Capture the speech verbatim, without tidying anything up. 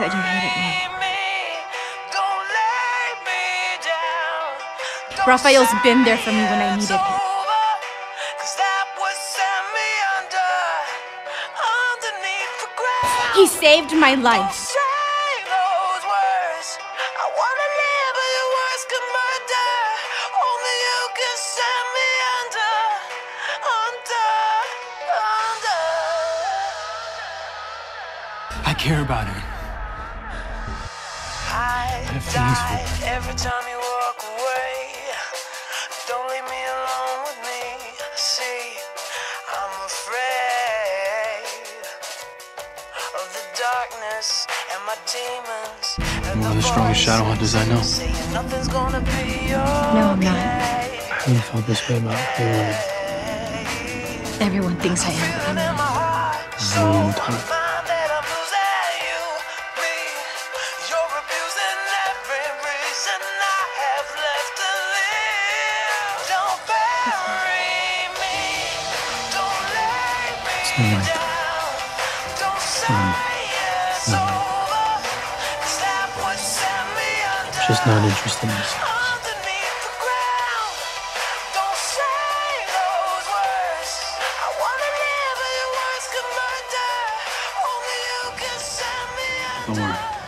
that you hated me. Raphael's been there for me when I needed him. He saved my life. I care about her. I, I have feelings for her. Every time you walk away, don't leave me alone with me. See, I'm afraid of the darkness and my demons. I'm one of the strongest shadowhunters I know. Nothing's gonna be okay. No, I'm not. I haven't felt this way about anyone. Everyone thinks I am, but I'm not. It's been a long time. Like, um, um, I'm just not interested in this. Don't worry.